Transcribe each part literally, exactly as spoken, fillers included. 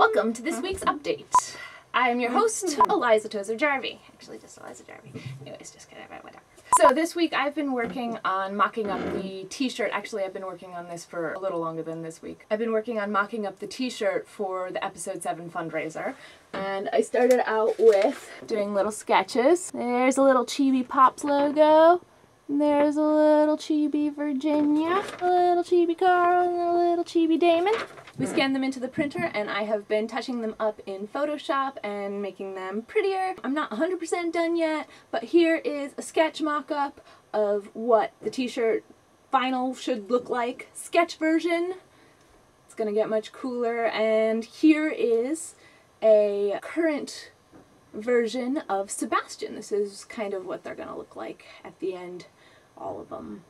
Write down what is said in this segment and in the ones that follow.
Welcome to this week's update. I am your host, Eliza Tozer Jarvie. Actually, just Eliza Jarvie. Anyways, just kidding, whatever. So this week I've been working on mocking up the t-shirt. Actually, I've been working on this for a little longer than this week. I've been working on mocking up the t-shirt for the episode seven fundraiser. And I started out with doing little sketches. There's a little Chibi Pops logo. And there's a little Chibi Virginia, a little Chibi Carl, and a little Chibi Damon. We scanned them into the printer, and I have been touching them up in Photoshop and making them prettier. I'm not one hundred percent done yet, but here is a sketch mock-up of what the t-shirt final should look like. Sketch version. It's gonna get much cooler, and here is a current version of Sebastian. This is kind of what they're gonna look like at the end, all of them.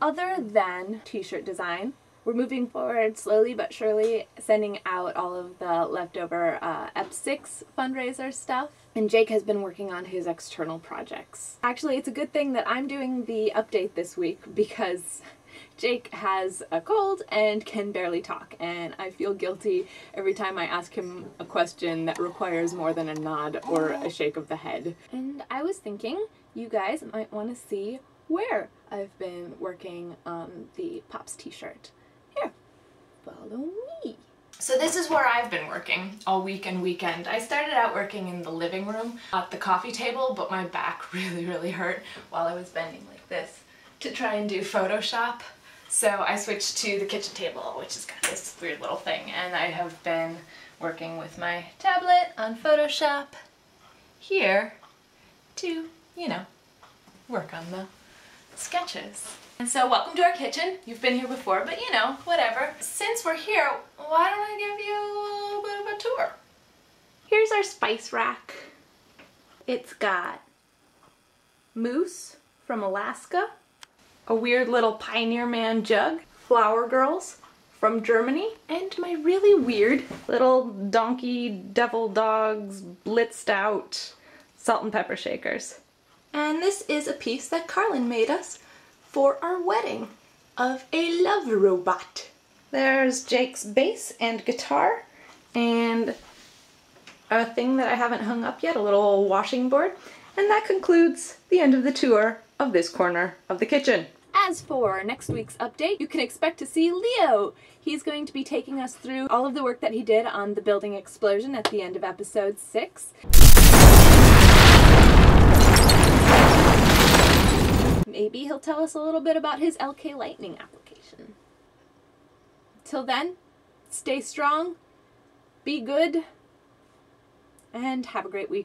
Other than t-shirt design, we're moving forward slowly but surely, sending out all of the leftover uh, E P six fundraiser stuff. And Jake has been working on his external projects. Actually, it's a good thing that I'm doing the update this week because Jake has a cold and can barely talk, and I feel guilty every time I ask him a question that requires more than a nod or a shake of the head. And I was thinking you guys might want to see where I've been working on the Pops t-shirt. Here, follow me. So this is where I've been working all week and weekend. I started out working in the living room at the coffee table, but my back really, really hurt while I was bending like this to try and do Photoshop. So I switched to the kitchen table, which has got this weird little thing, and I have been working with my tablet on Photoshop here to, you know, work on the sketches. And so welcome to our kitchen. You've been here before, but you know, whatever. Since we're here, why don't I give you a little bit of a tour? Here's our spice rack. It's got moose from Alaska, a weird little Pioneer Man jug, flower girls from Germany, and my really weird little donkey devil dogs blitzed out salt and pepper shakers. And this is a piece that Karlyn made us for our wedding of a love robot. There's Jake's bass and guitar and a thing that I haven't hung up yet, a little washing board. And that concludes the end of the tour of this corner of the kitchen. As for next week's update, you can expect to see Leo. He's going to be taking us through all of the work that he did on the building explosion at the end of episode six. Maybe he'll tell us a little bit about his L K Lightning application. Till then, stay strong, be good, and have a great week.